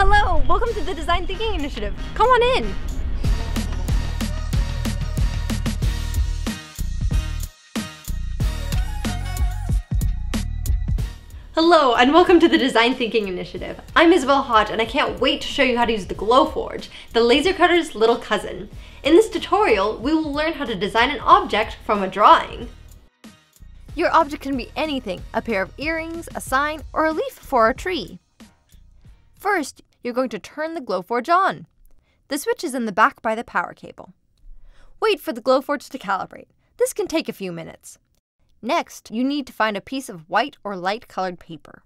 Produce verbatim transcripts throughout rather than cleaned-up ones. Hello, welcome to the Design Thinking Initiative. Come on in. Hello and welcome to the Design Thinking Initiative. I'm Isabel Hodge and I can't wait to show you how to use the Glowforge, the laser cutter's little cousin. In this tutorial, we will learn how to design an object from a drawing. Your object can be anything, a pair of earrings, a sign, or a leaf for a tree. First, you're going to turn the Glowforge on. The switch is in the back by the power cable. Wait for the Glowforge to calibrate. This can take a few minutes. Next, you need to find a piece of white or light colored paper.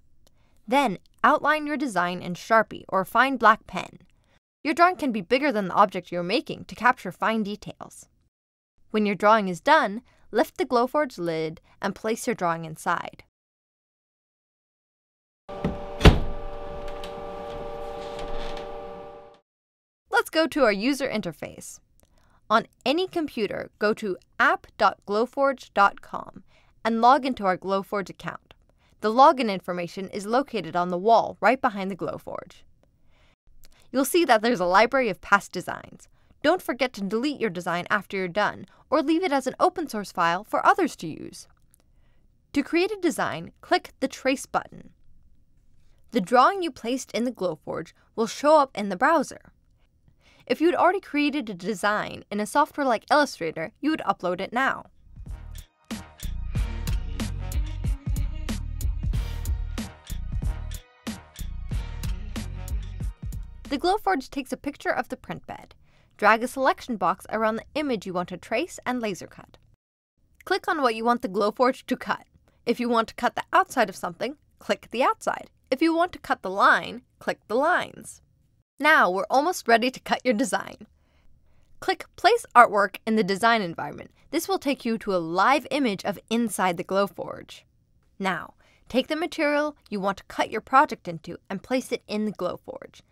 Then, outline your design in Sharpie or a fine black pen. Your drawing can be bigger than the object you're making to capture fine details. When your drawing is done, lift the Glowforge lid and place your drawing inside. Let's go to our user interface. On any computer, go to app dot glowforge dot com and log into our Glowforge account. The login information is located on the wall right behind the Glowforge. You'll see that there's a library of past designs. Don't forget to delete your design after you're done, or leave it as an open source file for others to use. To create a design, click the Trace button. The drawing you placed in the Glowforge will show up in the browser. If you had already created a design in a software like Illustrator, you would upload it now. The Glowforge takes a picture of the print bed. Drag a selection box around the image you want to trace and laser cut. Click on what you want the Glowforge to cut. If you want to cut the outside of something, click the outside. If you want to cut the line, click the lines. Now we're almost ready to cut your design. Click Place Artwork in the Design environment. This will take you to a live image of inside the Glowforge. Now, take the material you want to cut your project into and place it in the Glowforge.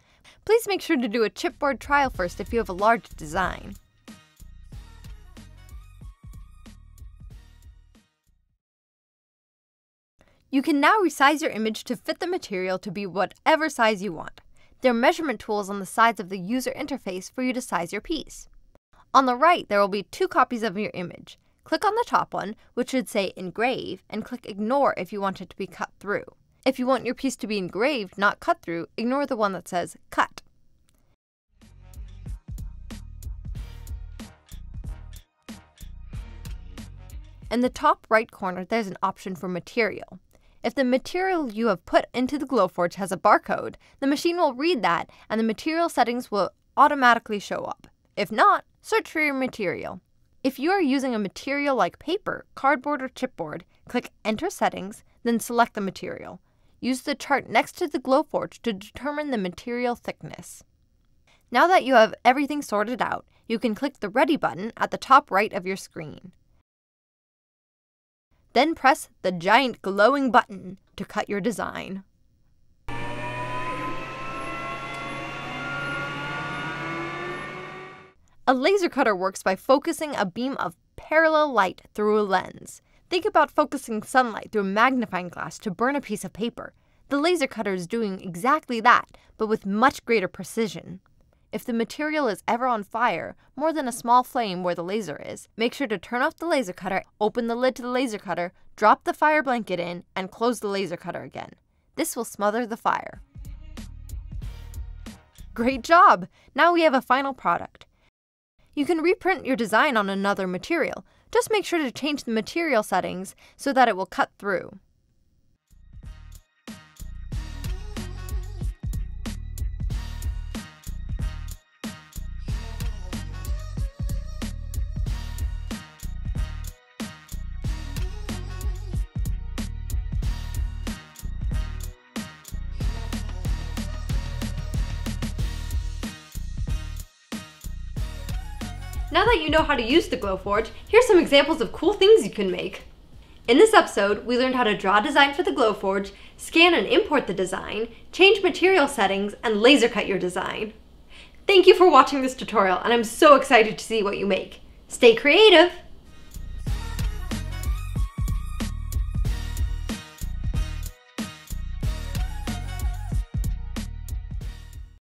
Please make sure to do a chipboard trial first if you have a large design. You can now resize your image to fit the material to be whatever size you want. There are measurement tools on the sides of the user interface for you to size your piece. On the right, there will be two copies of your image. Click on the top one, which should say Engrave, and click Ignore if you want it to be cut through. If you want your piece to be engraved, not cut through, ignore the one that says Cut. In the top right corner, there's an option for Material. If the material you have put into the Glowforge has a barcode, the machine will read that and the material settings will automatically show up. If not, search for your material. If you are using a material like paper, cardboard, or chipboard, click Enter Settings, then select the material. Use the chart next to the Glowforge to determine the material thickness. Now that you have everything sorted out, you can click the Ready button at the top right of your screen. Then press the giant glowing button to cut your design. A laser cutter works by focusing a beam of parallel light through a lens. Think about focusing sunlight through a magnifying glass to burn a piece of paper. The laser cutter is doing exactly that, but with much greater precision. If the material is ever on fire, more than a small flame where the laser is, make sure to turn off the laser cutter, open the lid to the laser cutter, drop the fire blanket in, and close the laser cutter again. This will smother the fire. Great job! Now we have a final product. You can reprint your design on another material. Just make sure to change the material settings so that it will cut through. Now that you know how to use the Glowforge, here's some examples of cool things you can make. In this episode, we learned how to draw a design for the Glowforge, scan and import the design, change material settings, and laser cut your design. Thank you for watching this tutorial, and I'm so excited to see what you make. Stay creative!